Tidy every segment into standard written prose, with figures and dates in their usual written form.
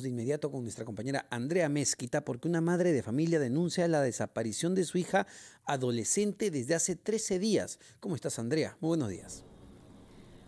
De inmediato con nuestra compañera Andrea Mezquita, porque una madre de familia denuncia la desaparición de su hija adolescente desde hace 13 días. ¿Cómo estás, Andrea? Muy buenos días.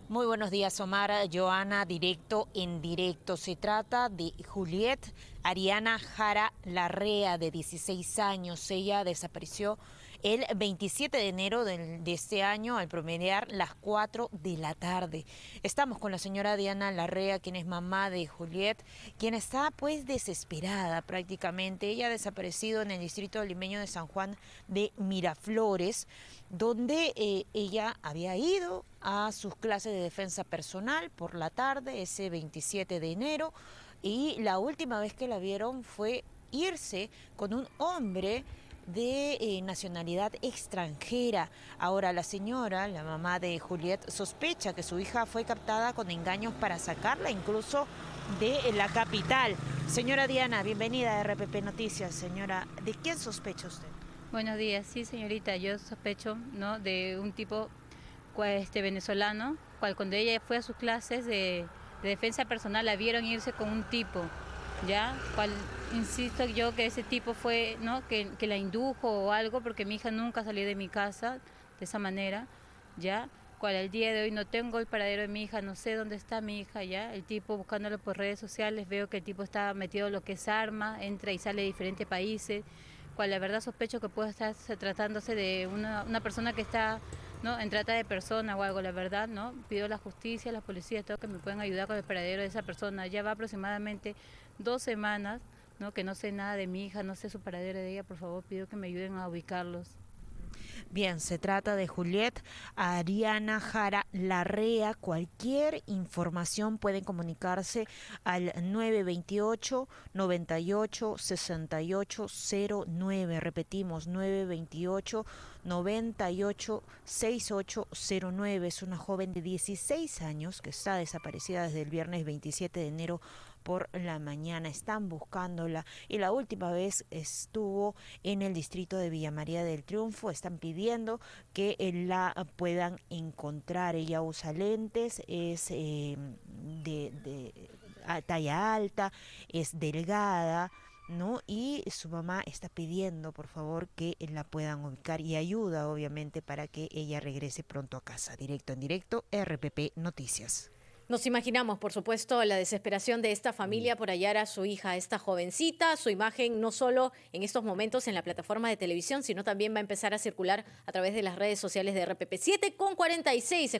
Muy buenos días, Omar, Joana, directo en directo. Se trata de Juliet Ariana Jara Larrea, de 16 años. Ella desapareció el 27 de enero de este año al promediar las 4 de la tarde. Estamos con la señora Diana Larrea, quien es mamá de Juliet, quien está pues desesperada prácticamente. Ella ha desaparecido en el distrito limeño de San Juan de Miraflores, donde ella había ido a sus clases de defensa personal por la tarde, ese 27 de enero, y la última vez que la vieron fue irse con un hombre de nacionalidad extranjera. Ahora la señora, la mamá de Juliet, sospecha que su hija fue captada con engaños para sacarla incluso de la capital. Señora Diana, bienvenida a RPP Noticias. Señora, ¿de quién sospecha usted? Buenos días. Sí, señorita, yo sospecho, ¿no?, de un tipo venezolano, cual cuando ella fue a sus clases de defensa personal la vieron irse con un tipo, ¿ya? Cual, insisto yo que ese tipo fue, ¿no?, que la indujo o algo, porque mi hija nunca salió de mi casa de esa manera, ¿ya? Cual al día de hoy no tengo el paradero de mi hija, no sé dónde está mi hija, ¿ya? El tipo, buscándolo por redes sociales, veo que el tipo está metido en lo que es armas, entra y sale de diferentes países, cual la verdad sospecho que puede estar tratándose de una persona que está, ¿no?, en trata de personas o algo, la verdad, ¿no? Pido a la justicia, a las policías, todo, que me puedan ayudar con el paradero de esa persona. Ya va aproximadamente 2 semanas, ¿no?, que no sé nada de mi hija, no sé su paradero de ella. Por favor, pido que me ayuden a ubicarlos. Bien, se trata de Juliet Ariana Jara Larrea. Cualquier información pueden comunicarse al 928-98-6809. Repetimos, 928-98-6809. Es una joven de 16 años que está desaparecida desde el viernes 27 de enero por la mañana. Están buscándola y la última vez estuvo en el distrito de Villa María del Triunfo. Están pidiendo que la puedan encontrar. Ella usa lentes, es de talla alta, es delgada, ¿no? Y su mamá está pidiendo, por favor, que la puedan ubicar y ayuda, obviamente, para que ella regrese pronto a casa. Directo en directo, RPP Noticias. Nos imaginamos, por supuesto, la desesperación de esta familia por hallar a su hija, esta jovencita. Su imagen no solo en estos momentos en la plataforma de televisión, sino también va a empezar a circular a través de las redes sociales de RPP. 7:46.